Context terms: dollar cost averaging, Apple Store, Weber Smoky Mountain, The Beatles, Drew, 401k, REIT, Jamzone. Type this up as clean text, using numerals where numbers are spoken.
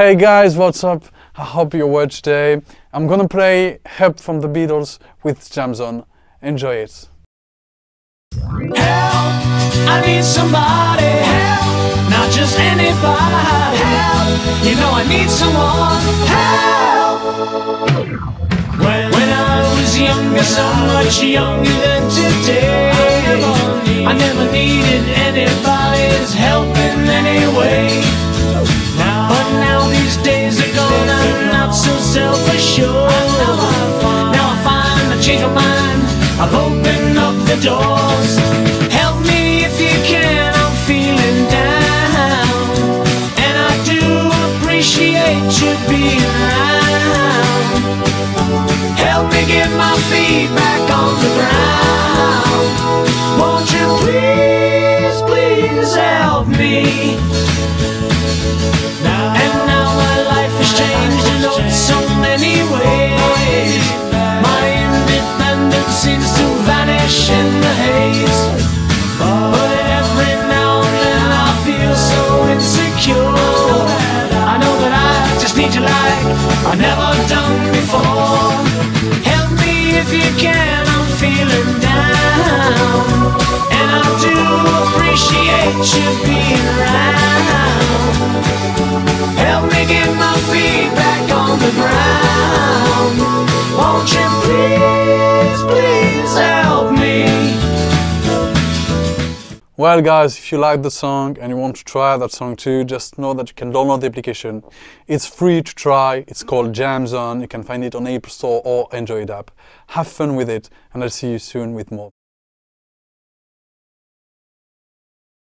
Hey guys, what's up? I hope you watch today. I'm gonna play Help from the Beatles with Jamzone. Enjoy it. Help, I need somebody. Help, not just anybody. Help, you know I need someone. Help. When I was younger, so much younger than today, I never needed anybody's help in any way. But now these days are gone, I'm not so self-assured. Now I find I change my mind, I've opened up the doors. Help me if you can, I'm feeling down, and I do appreciate you being around. Help me get my feet back on the ground. Won't you please, please help me? And now my life has changed in so many ways. My independence seems to vanish in the haze. But every now and then I feel so insecure. I know that I just need you like I've never done before. Help me if you can, I'm feeling down, and I do appreciate you being around. Help me get my feet back on the ground. Won't you please, please help me? Well guys, if you like the song and you want to try that song too, just know that you can download the application. It's free to try, it's called Jamzone. You can find it on Apple Store or Android app. Have fun with it, and I'll see you soon with more.